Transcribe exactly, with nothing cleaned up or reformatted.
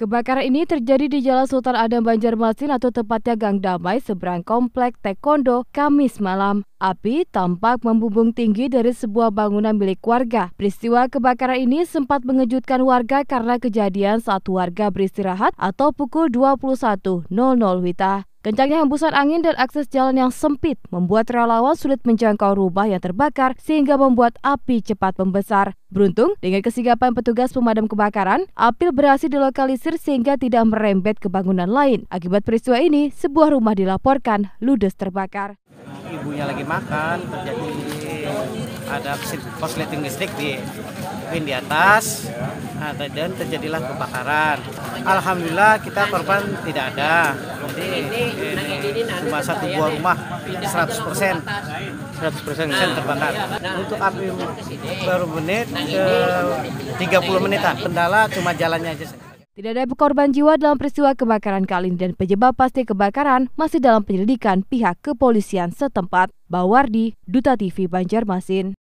Kebakaran ini terjadi di Jalan Sultan Adam Banjarmasin atau tepatnya Gang Damai seberang Komplek Taekwondo Kamis malam. Api tampak membumbung tinggi dari sebuah bangunan milik warga. Peristiwa kebakaran ini sempat mengejutkan warga karena kejadian saat warga beristirahat atau pukul dua puluh satu nol nol W I T A. Kencangnya hembusan angin dan akses jalan yang sempit membuat relawan sulit menjangkau rumah yang terbakar sehingga membuat api cepat membesar. Beruntung, dengan kesigapan petugas pemadam kebakaran, api berhasil dilokalisir sehingga tidak merembet ke bangunan lain. Akibat peristiwa ini, sebuah rumah dilaporkan ludes terbakar. Ibunya lagi makan, terjadi ada korsleting listrik di pin di atas, dan terjadilah kebakaran. Alhamdulillah kita korban tidak ada. Jadi cuma satu buah rumah seratus persen seratus persen terbakar. Untuk api baru menit ke tiga puluh menitan. Kendala cuma jalannya aja. Tidak ada korban jiwa dalam peristiwa kebakaran kali ini dan penyebab pasti kebakaran masih dalam penyelidikan pihak kepolisian setempat. Bawardi, Duta T V Banjarmasin.